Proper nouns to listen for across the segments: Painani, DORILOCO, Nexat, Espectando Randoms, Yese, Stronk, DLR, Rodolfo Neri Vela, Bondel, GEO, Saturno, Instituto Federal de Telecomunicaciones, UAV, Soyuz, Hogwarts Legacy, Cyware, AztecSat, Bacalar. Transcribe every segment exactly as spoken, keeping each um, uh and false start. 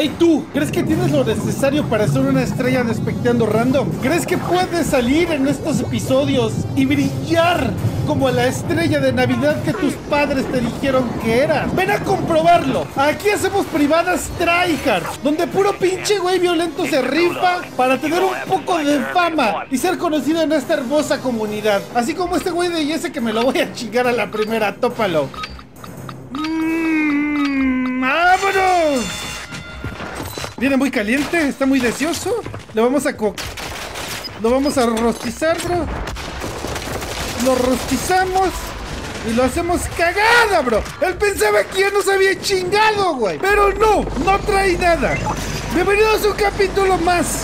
Hey tú, ¿crees que tienes lo necesario para ser una estrella de Espectando Random? ¿Crees que puedes salir en estos episodios y brillar como la estrella de Navidad que tus padres te dijeron que era? ¡Ven a comprobarlo! Aquí hacemos privadas tryhard, donde puro pinche güey violento se rifa para tener un poco de fama y ser conocido en esta hermosa comunidad. Así como este güey de Yese que me lo voy a chingar a la primera, tópalo. ¡Mmm! ¡Vámonos! Viene muy caliente, está muy deseoso. Lo vamos a co... Lo vamos a rostizar, bro. Lo rostizamos y lo hacemos cagada, bro. Él pensaba que ya nos había chingado, güey, pero no, no trae nada. Bienvenidos a un capítulo más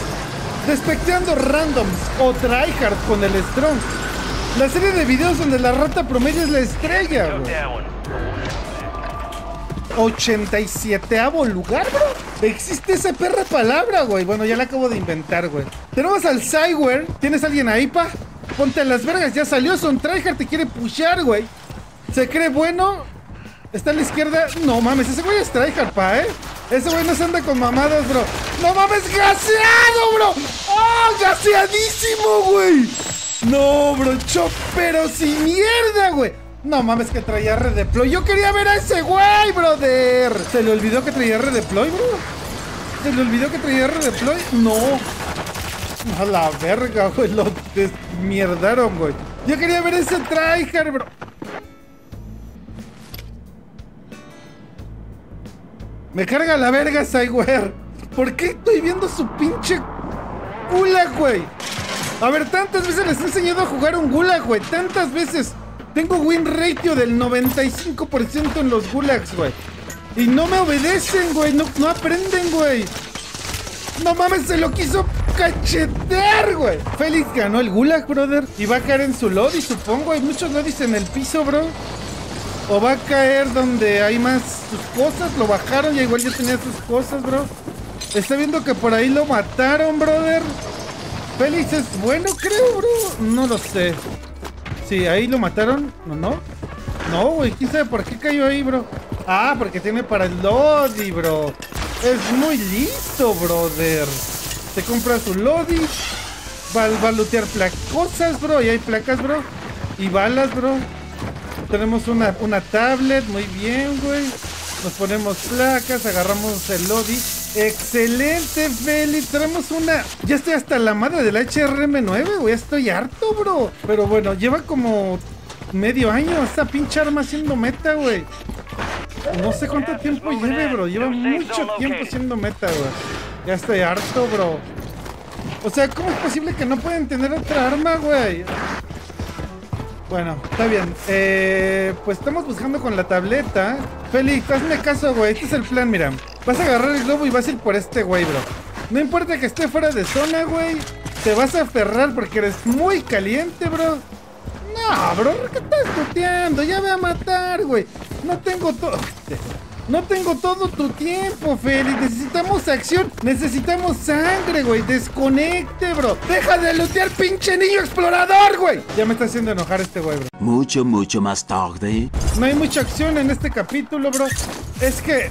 de Espectando Randoms o Tryhard con el Stronk, la serie de videos donde la rata promedio es la estrella, bro. ochenta y siete avo lugar, bro. Existe esa perra palabra, güey. Bueno, ya la acabo de inventar, güey. Tenemos al Cyware. ¿Tienes alguien ahí, pa? Ponte a las vergas, ya salió. Son Tryhard, te quiere pushar, güey. Se cree bueno. Está a la izquierda. No mames, ese güey es Tryhard, pa, eh. Ese güey no se anda con mamadas, bro. No mames, gaseado, bro. ¡Oh, gaseadísimo, güey! No, bro, chopero sin mierda, güey. No mames, que traía redeploy. Yo quería ver a ese güey, brother. ¿Se le olvidó que traía redeploy, bro? ¿Se le olvidó que traía redeploy? No. A la verga, güey. Lo desmierdaron, güey. Yo quería ver ese tryhard, bro. Me carga la verga, Cyware. ¿Por qué estoy viendo su pinche gulag, güey? A ver, tantas veces les he enseñado a jugar un gulag, güey. Tantas veces. Tengo win ratio del noventa y cinco por ciento en los gulags, güey. Y no me obedecen, güey. No, no aprenden, güey. No mames, se lo quiso cachetear, güey. Félix ganó el gulag, brother. Y va a caer en su lobby, supongo. Hay muchos lobbies en el piso, bro. O va a caer donde hay más sus cosas. Lo bajaron y igual yo tenía sus cosas, bro. Está viendo que por ahí lo mataron, brother. Félix es bueno, creo, bro. No lo sé. Sí, ahí lo mataron. No, no. No, güey. ¿Quién sabe por qué cayó ahí, bro? Ah, porque tiene para el lodi, bro. Es muy listo, brother. Se compra su lodi. Va, va a lootear placosas, bro. Y hay placas, bro. Y balas, bro. Tenemos una, una tablet. Muy bien, güey. Nos ponemos placas. Agarramos el lodi. Excelente, Félix. Traemos una... Ya estoy hasta la madre del H R M nueve, güey. Estoy harto, bro. Pero bueno, lleva como medio año esta pinche arma siendo meta, güey. No sé cuánto tiempo lleve, bro. Lleva mucho tiempo siendo meta, güey. Ya estoy harto, bro. O sea, ¿cómo es posible que no pueden tener otra arma, güey? Bueno, está bien. Eh, pues estamos buscando con la tableta. Félix, hazme caso, güey. Este es el plan, mira. Vas a agarrar el globo y vas a ir por este güey, bro. No importa que esté fuera de zona, güey. Te vas a aferrar porque eres muy caliente, bro. No, bro, ¿qué estás tuteando? Ya voy a matar, güey. No tengo todo... No tengo todo tu tiempo, Félix. Necesitamos acción. Necesitamos sangre, güey. Desconecte, bro. Deja de lootear, pinche niño explorador, güey. Ya me está haciendo enojar este güey, bro. Mucho, mucho más tarde. No hay mucha acción en este capítulo, bro. Es que...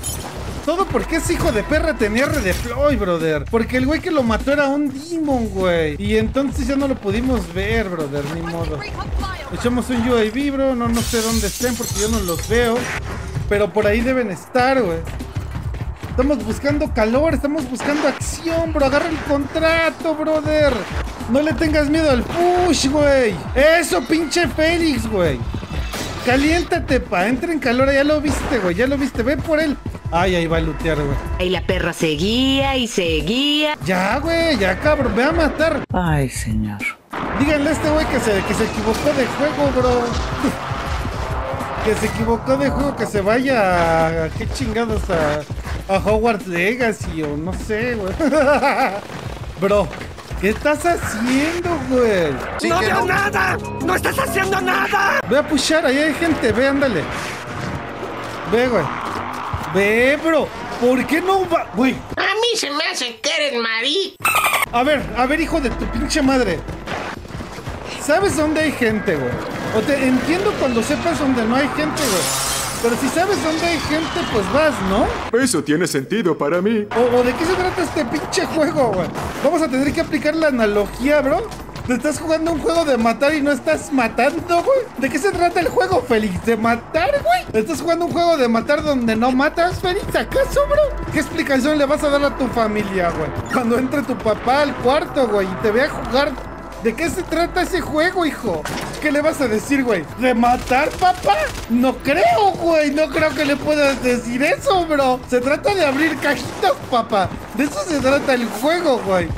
Todo porque ese hijo de perra tenía redeploy, brother. Porque el güey que lo mató era un demon, güey. Y entonces ya no lo pudimos ver, brother. Ni modo. Echamos un U A V, bro. No, no sé dónde estén porque yo no los veo. Pero por ahí deben estar, güey. Estamos buscando calor. Estamos buscando acción, bro. Agarra el contrato, brother. No le tengas miedo al push, güey. Eso, pinche Félix, güey. Caliéntate, pa. Entra en calor. Ya lo viste, güey. Ya lo viste. Ve por él. Ay, ahí va a lootear, güey. Ahí la perra seguía y seguía. Ya, güey, ya, cabrón, ve a matar. Ay, señor. Díganle a este güey que se, que se equivocó de juego, bro. Que se equivocó de juego, que se vaya a... ¿Qué chingados? A, a Hogwarts Legacy o no sé, güey. Bro, ¿qué estás haciendo, güey? Sí, ¡no veo no. nada! ¡No estás haciendo nada! Ve a pushar, ahí hay gente, ve, ándale. Ve, güey. Ve, bro, ¿por qué no va? Güey, a mí se me hace que eres marí. A ver, a ver, hijo de tu pinche madre. ¿Sabes dónde hay gente, güey? O te entiendo cuando sepas dónde no hay gente, güey. Pero si sabes dónde hay gente, pues vas, ¿no? Eso tiene sentido para mí. ¿O, o de qué se trata este pinche juego, güey? Vamos a tener que aplicar la analogía, bro. ¿Te estás jugando un juego de matar y no estás matando, güey? ¿De qué se trata el juego, Félix? ¿De matar, güey? ¿Estás jugando un juego de matar donde no matas, Félix? ¿Acaso, bro? ¿Qué explicación le vas a dar a tu familia, güey? Cuando entre tu papá al cuarto, güey, y te vea jugar. ¿De qué se trata ese juego, hijo? ¿Qué le vas a decir, güey? ¿De matar, papá? No creo, güey. No creo que le puedas decir eso, bro. Se trata de abrir cajitas, papá. De eso se trata el juego, güey.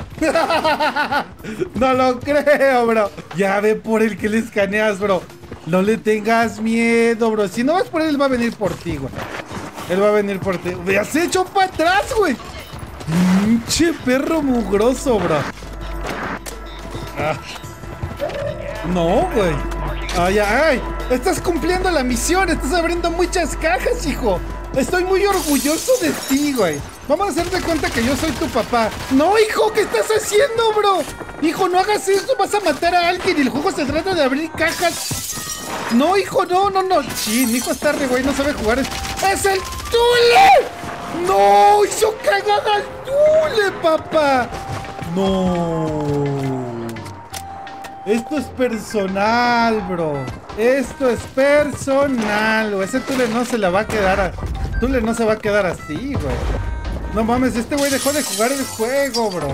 No lo creo, bro. Ya ve por el que le escaneas, bro. No le tengas miedo, bro. Si no vas por él, él va a venir por ti, güey. Él va a venir por ti. ¡Me has hecho para atrás, güey! ¡Pinche perro mugroso, bro! Ah. No, güey. Ay, ay, estás cumpliendo la misión. Estás abriendo muchas cajas, hijo. Estoy muy orgulloso de ti, güey. Vamos a hacerte cuenta que yo soy tu papá. No, hijo, ¿qué estás haciendo, bro? Hijo, no hagas eso, vas a matar a alguien. Y el juego se trata de abrir cajas. No, hijo, no, no, no. Sí, mi hijo está re güey, no sabe jugar. ¡Es el Tule! ¡No! ¡Hizo cagada al Tule, papá! No. Esto es personal, bro. Esto es personal, güey. Ese Tule no se la va a quedar a... Tule no se va a quedar así, güey. No mames, este güey dejó de jugar el juego, bro.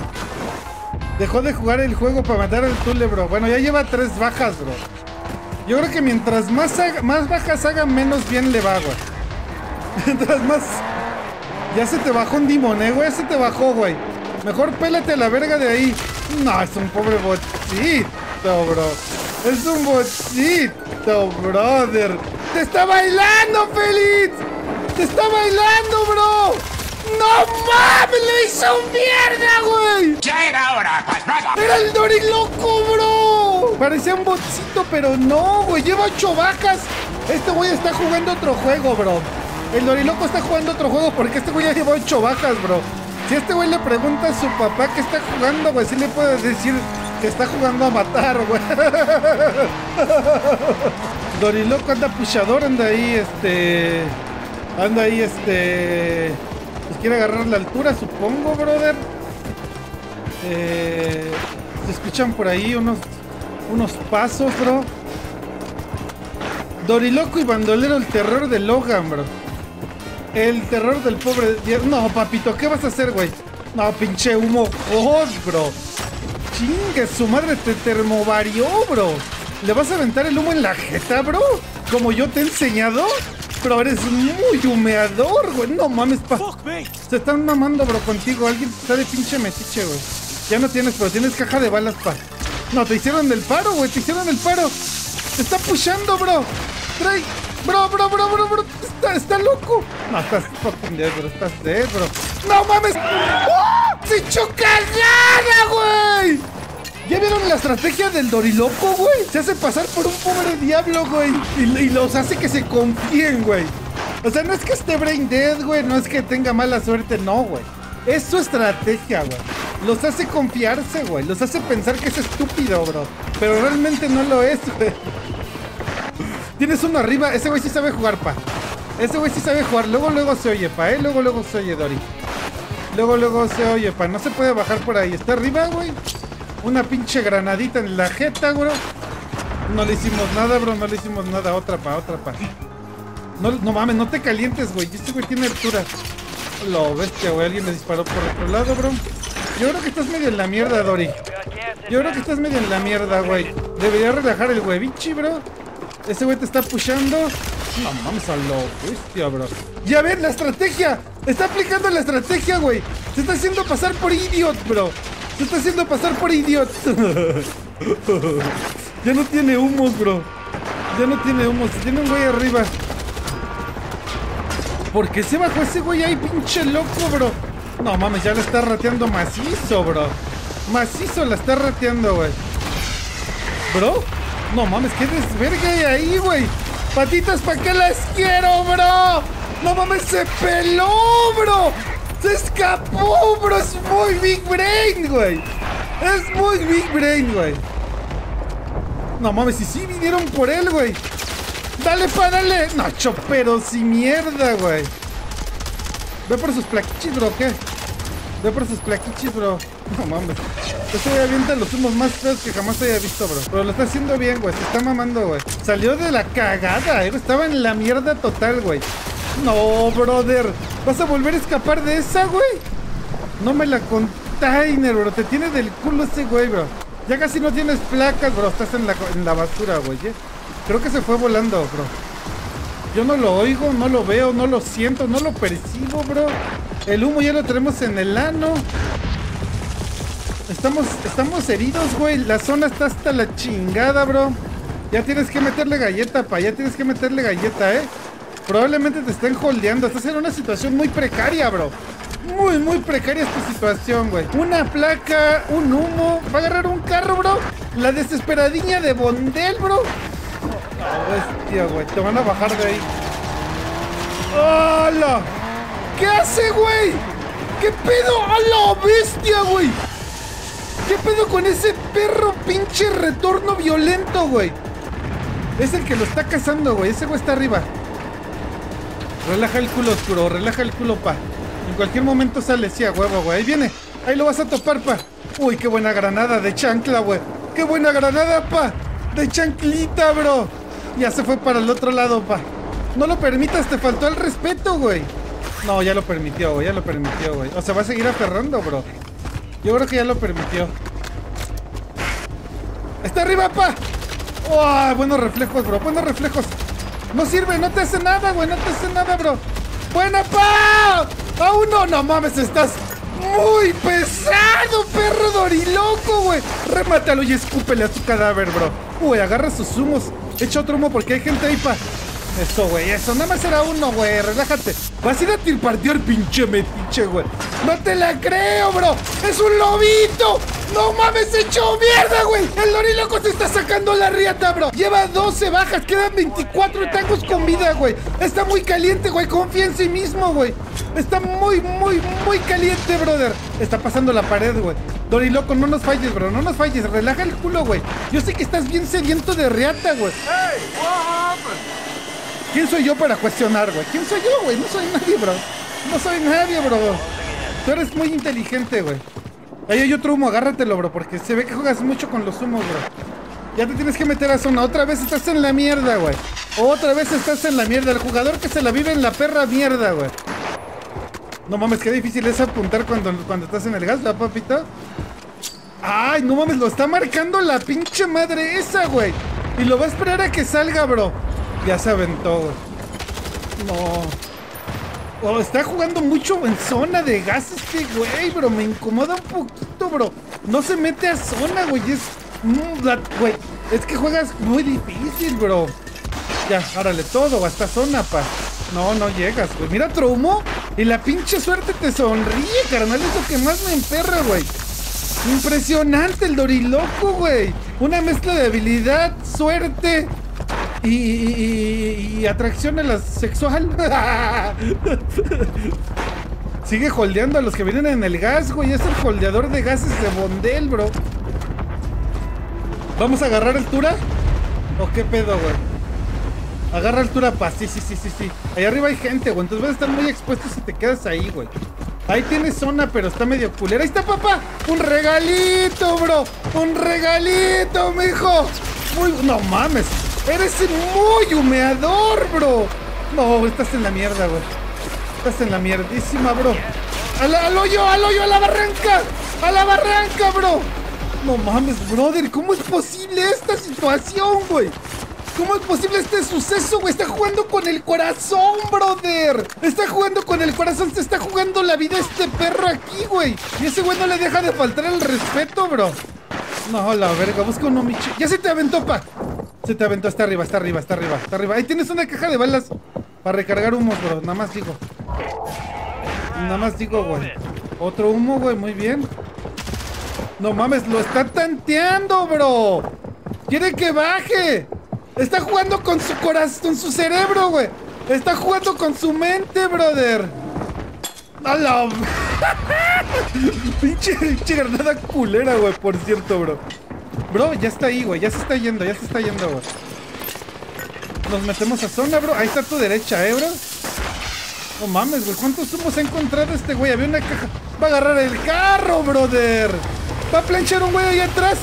Dejó de jugar el juego para matar al Tule, bro. Bueno, ya lleva tres bajas, bro. Yo creo que mientras más, haga, más bajas haga, menos bien le va, güey. Mientras más... Ya se te bajó un dimón, eh, güey. Ya se te bajó, güey. Mejor pélate a la verga de ahí. No, es un pobre botcito. Bro. Es un bochito, brother. ¡Te está bailando, Félix! ¡Te está bailando, bro! ¡No mames! ¡Lo hizo mierda, güey! ¡Ya era hora! ¡Era el Doriloco, bro! Parecía un bochito, pero no, güey. Lleva ocho vacas. Este güey está jugando otro juego, bro. El Doriloco está jugando otro juego porque este güey ya lleva ocho vacas, bro. Si este güey le pregunta a su papá que está jugando, güey, sí le puede decir... Que está jugando a matar, güey. Doriloco anda puchador, anda ahí, este... Anda ahí, este... Pues quiere agarrar la altura, supongo, brother. Eh... Se escuchan por ahí unos... Unos pasos, bro. Doriloco y Bandolero, el terror de Logan, bro. El terror del pobre... No, papito, ¿qué vas a hacer, güey? No, pinche humo, oh, bro. Chingue, su madre te termovarió, bro. ¿Le vas a aventar el humo en la jeta, bro? Como yo te he enseñado. Pero eres muy humeador, güey. No mames, pa. Se están mamando, bro, contigo. Alguien está de pinche metiche, güey. Ya no tienes, pero tienes caja de balas, pa. No, te hicieron el paro, güey. Te hicieron el paro. Te está pushando, bro. Trae. Bro, bro, bro, bro, bro. Está, está loco. No, estás fucking dead, bro. Estás dead, bro. No mames. ¡Oh! ¡Se echó cagada, güey! ¿Ya vieron la estrategia del Doriloco, güey? Se hace pasar por un pobre diablo, güey. Y, y los hace que se confíen, güey. O sea, no es que esté brain dead, güey. No es que tenga mala suerte, no, güey. Es su estrategia, güey. Los hace confiarse, güey. Los hace pensar que es estúpido, bro. Pero realmente no lo es, güey. Tienes uno arriba. Ese güey sí sabe jugar, pa. Ese güey sí sabe jugar. Luego, luego se oye, pa, ¿eh? Luego, luego se oye, Dori. Luego, luego se oye, pa. No se puede bajar por ahí. Está arriba, güey. Una pinche granadita en la jeta, bro. No le hicimos nada, bro. No le hicimos nada. Otra, pa. Otra, pa. No, no mames. No te calientes, güey. Este güey tiene altura. Lo bestia, güey. Alguien le disparó por otro lado, bro. Yo creo que estás medio en la mierda, Dori. Yo creo que estás medio en la mierda, güey. Debería relajar el huevichi, bro. Ese güey te está pushando. No mames, a lo bestia, bro. Ya ven la estrategia. Está aplicando la estrategia, güey. Se está haciendo pasar por idiot, bro. Se está haciendo pasar por idiot. Ya no tiene humos, bro. Ya no tiene humos. Tiene un güey arriba. ¿Por qué se bajó ese güey ahí, pinche loco, bro? No mames, ya la está rateando macizo, bro. Macizo la está rateando, güey. Bro. No mames, qué desverga hay ahí, güey. Patitas, ¿para qué las quiero, bro? No mames, se peló, bro. Se escapó, bro. Es muy big brain, güey. Es muy big brain, güey. No mames, y sí vinieron por él, güey. ¡Dale, párale! Nacho, pero si mierda, güey. Ve por sus plaquichis, bro, ¿qué? Ve por sus plaquichis, bro. No mames. Este güey avienta los humos más feos que jamás haya visto, bro. Pero lo está haciendo bien, güey. Se está mamando, güey. Salió de la cagada, eh. Estaba en la mierda total, güey. No, brother. ¿Vas a volver a escapar de esa, güey? No me la container, bro. Te tiene del culo ese güey, bro. Ya casi no tienes placas, bro. Estás en la, en la basura, güey, ¿eh? Creo que se fue volando, bro. Yo no lo oigo, no lo veo, no lo siento, no lo percibo, bro. El humo ya lo tenemos en el ano. Estamos, estamos heridos, güey. La zona está hasta la chingada, bro. Ya tienes que meterle galleta, pa. Ya tienes que meterle galleta, eh. Probablemente te estén holdeando. Estás en una situación muy precaria, bro. Muy, muy precaria es tu situación, güey. Una placa, un humo. Va a agarrar un carro, bro. La desesperadiña de Bondel, bro. No, hostia, güey. Te van a bajar de ahí. ¡Hala! ¿Qué hace, güey? ¿Qué pedo? ¡Hala, bestia, güey! ¿Qué pedo con ese perro pinche retorno violento, güey? Es el que lo está cazando, güey. Ese güey está arriba. Relaja el culo, oscuro. Relaja el culo, pa. En cualquier momento sale. Sí, a huevo, güey. Ahí viene. Ahí lo vas a topar, pa. Uy, qué buena granada de chancla, güey. Qué buena granada, pa. De chanclita, bro. Ya se fue para el otro lado, pa. No lo permitas, te faltó el respeto, güey. No, ya lo permitió, güey. Ya lo permitió, güey. O sea, va a seguir aferrando, bro. Yo creo que ya lo permitió. ¡Está arriba, pa! ¡Oh! Buenos reflejos, bro. Buenos reflejos. No sirve, no te hace nada, güey. No te hace nada, bro. ¡Buena, pa! ¡A uno! ¡No mames! Estás muy pesado, perro doriloco, güey. Remátalo y escúpele a su cadáver, bro. Uy, agarra sus humos. Echa otro humo porque hay gente ahí, pa. Eso, güey, eso. Nada más era uno, güey. Relájate. Vas a ir a tirpartear, pinche metiche, güey. No te la creo, bro. Es un lobito. No mames, hecho mierda, güey. El doriloco se está sacando la riata, bro. Lleva doce bajas. Quedan veinticuatro tangos con vida, güey. Está muy caliente, güey. Confía en sí mismo, güey. Está muy, muy, muy caliente, brother. Está pasando la pared, güey. Doriloco, no nos falles, bro. No nos falles. Relaja el culo, güey. Yo sé que estás bien sediento de riata, güey. Hey, what happened? ¿Quién soy yo para cuestionar, güey? ¿Quién soy yo, güey? No soy nadie, bro. No soy nadie, bro. Tú eres muy inteligente, güey. Ahí hay otro humo, agárratelo, bro, porque se ve que juegas mucho con los humos, bro. Ya te tienes que meter a zona. Otra vez estás en la mierda, güey. Otra vez estás en la mierda. El jugador que se la vive en la perra mierda, güey. No mames, qué difícil es apuntar cuando, cuando estás en el gas, ¿verdad, papito? Ay, no mames, lo está marcando la pinche madre esa, güey. Y lo va a esperar a que salga, bro. Ya se aventó, güey. No. Oh, está jugando mucho en zona de gas este güey, bro. Me incomoda un poquito, bro. No se mete a zona, güey. Es... Mm, that, güey. Es que juegas muy difícil, bro. Ya, árale todo. Hasta zona, pa. No, no llegas, güey. Mira otro humo. Y la pinche suerte te sonríe, carnal. Es lo que más me emperra, güey. Impresionante el doriloco, güey. Una mezcla de habilidad, suerte... Y, y, y, y atracción a la sexual. Sigue holdeando a los que vienen en el gas, güey. Es el holdeador de gases de Bondel, bro. ¿Vamos a agarrar altura? ¿O qué pedo, güey? Agarra altura, pa. Sí, sí, sí, sí, sí. Ahí arriba hay gente, güey. Entonces vas a estar muy expuesto si te quedas ahí, güey. Ahí tienes zona, pero está medio culera. Ahí está, papá. Un regalito, bro. Un regalito, mijo. Muy... No mames. Eres muy humeador, bro. No, estás en la mierda, güey. Estás en la mierdísima, bro. Al, al hoyo, al hoyo, a la barranca. A la barranca, bro. No mames, brother. ¿Cómo es posible esta situación, güey? ¿Cómo es posible este suceso, güey? Está jugando con el corazón, brother. Está jugando con el corazón. Se está jugando la vida este perro aquí, güey. Y ese güey no le deja de faltar el respeto, bro. No, la verga. Busca uno, Michi. Ya se te aventó, pa. Se te aventó, está arriba, está arriba, está arriba, está arriba. Ahí tienes una caja de balas para recargar humos, bro. Nada más digo. Nada más digo, güey. Otro humo, güey, muy bien. No mames, lo está tanteando, bro. Quiere que baje. Está jugando con su corazón, con su cerebro, güey. Está jugando con su mente, brother. A la... Pinche, pinche granada culera, güey, por cierto, bro. Bro, ya está ahí, güey. Ya se está yendo, ya se está yendo, güey. nos metemos a zona, bro. Ahí está a tu derecha, eh, bro. No mames, güey. ¿Cuántos zumos ha encontrado este güey? Había una caja. Va a agarrar el carro, brother. Va a planchar un güey ahí atrás.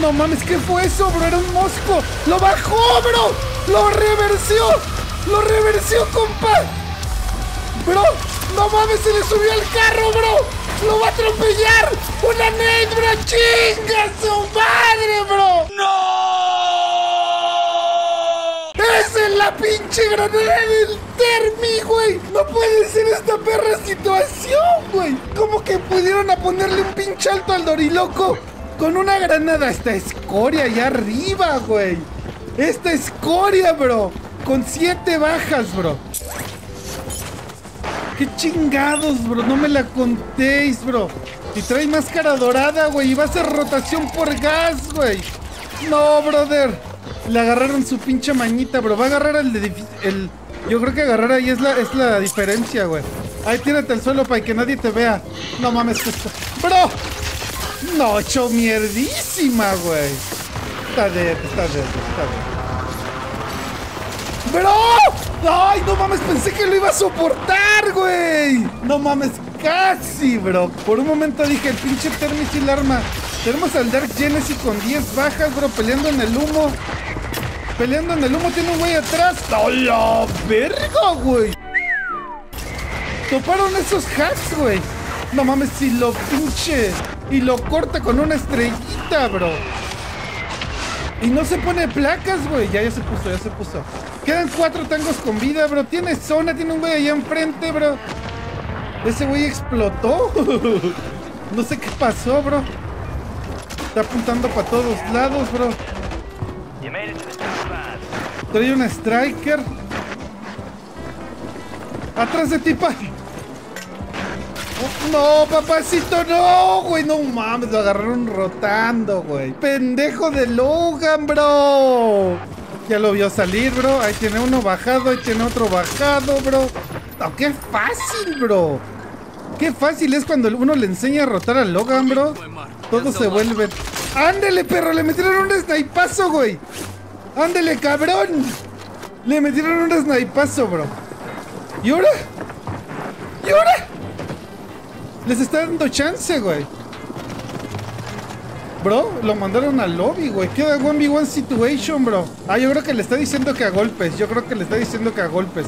No mames, ¿qué fue eso, bro? Era un mosco. ¡Lo bajó, bro! ¡Lo reversió! ¡Lo reversió, compa! ¡Bro! ¡No mames, se le subió al carro, bro! ¡Lo va a atropellar! ¡Una net, bro! ¡Chinga su madre, bro! ¡No! ¡Es en la pinche granada del Termi, güey! ¡No puede ser esta perra situación, güey! ¿Cómo que pudieron a ponerle un pinche alto al Doriloco? Con una granada, esta escoria allá arriba, güey. Esta escoria, bro. Con siete bajas, bro. Qué chingados, bro. No me la contéis, bro. Y trae máscara dorada, güey. Y va a hacer rotación por gas, güey. No, brother. Le agarraron su pinche mañita, bro. Va a agarrar el... De el... Yo creo que agarrar ahí es la, es la diferencia, güey. Ahí tírate al suelo para que nadie te vea. No mames. Esto... Bro. No, hecho mierdísima, güey. Está de, está de, está de. ¡Bro! ¡Ay, no mames! Pensé que lo iba a soportar, güey. No mames, casi, bro. Por un momento dije, el pinche Termis y el arma. Tenemos al Dark Genesis con diez bajas, bro, peleando en el humo. Peleando en el humo, tiene un güey atrás. ¡Hola, verga, güey! Toparon esos hacks, güey. No mames, si lo pinche... Y lo corta con una estrellita, bro. Y no se pone placas, güey. Ya, ya se puso, ya se puso. Quedan cuatro tangos con vida, bro. Tiene zona, tiene un güey allá enfrente, bro. Ese güey explotó. No sé qué pasó, bro. Está apuntando para todos lados, bro. Trae una striker. Atrás de ti, pa. No, papacito, no, güey. No mames, lo agarraron rotando, güey. Pendejo de Logan, bro. Ya lo vio salir, bro. Ahí tiene uno bajado, ahí tiene otro bajado, bro. No, qué fácil, bro. Qué fácil es cuando uno le enseña a rotar a Logan, bro. Todo se vuelve. Ándele, perro, le metieron un snipazo, güey. Ándele, cabrón. Le metieron un snipazo, bro. ¿Y ahora? ¿Y ahora? Les está dando chance, güey. Bro, lo mandaron al lobby, güey. Queda uno contra uno situation, bro. Ah, yo creo que le está diciendo que a golpes. Yo creo que le está diciendo que a golpes.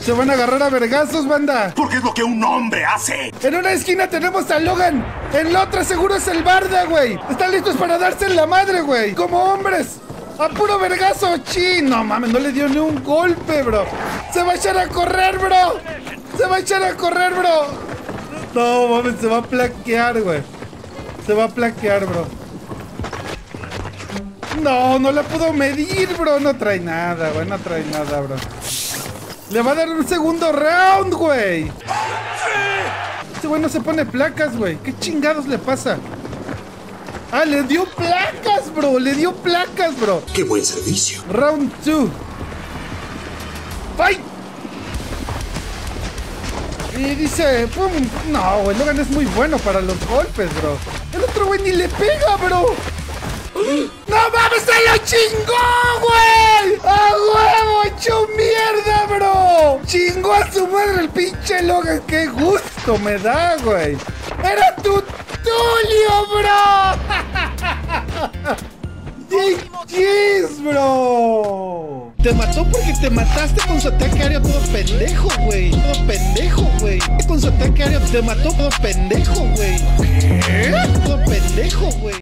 Se van a agarrar a vergazos, banda. Porque es lo que un hombre hace. En una esquina tenemos a Logan. En la otra seguro es el Barda, güey. Están listos para darse en la madre, güey. Como hombres. A puro vergazo, chino. No mames, no le dio ni un golpe, bro. Se va a echar a correr, bro. Se va a echar a correr, bro. No, mames, se va a plaquear, güey. Se va a plaquear, bro. No, no la pudo medir, bro. No trae nada, güey. No trae nada, bro. Le va a dar un segundo round, güey. Este güey no se pone placas, güey. ¿Qué chingados le pasa? Ah, le dio placas, bro. Le dio placas, bro. Qué buen servicio. Round dos. Fight. Y dice, pum, no, güey, Logan es muy bueno para los golpes, bro. El otro güey ni le pega, bro. ¡No mames, se lo chingó, güey! ¡A huevo, hecho mierda, bro! Chingó a su madre el pinche Logan, qué gusto me da, güey. ¡Era tu Tulio, bro! ¡Yes, bro! Te mató porque te mataste con su ataque aéreo todo pendejo, güey. Todo pendejo, güey. Con su ataque aéreo te mató todo pendejo, güey. ¿Qué? Todo pendejo, güey.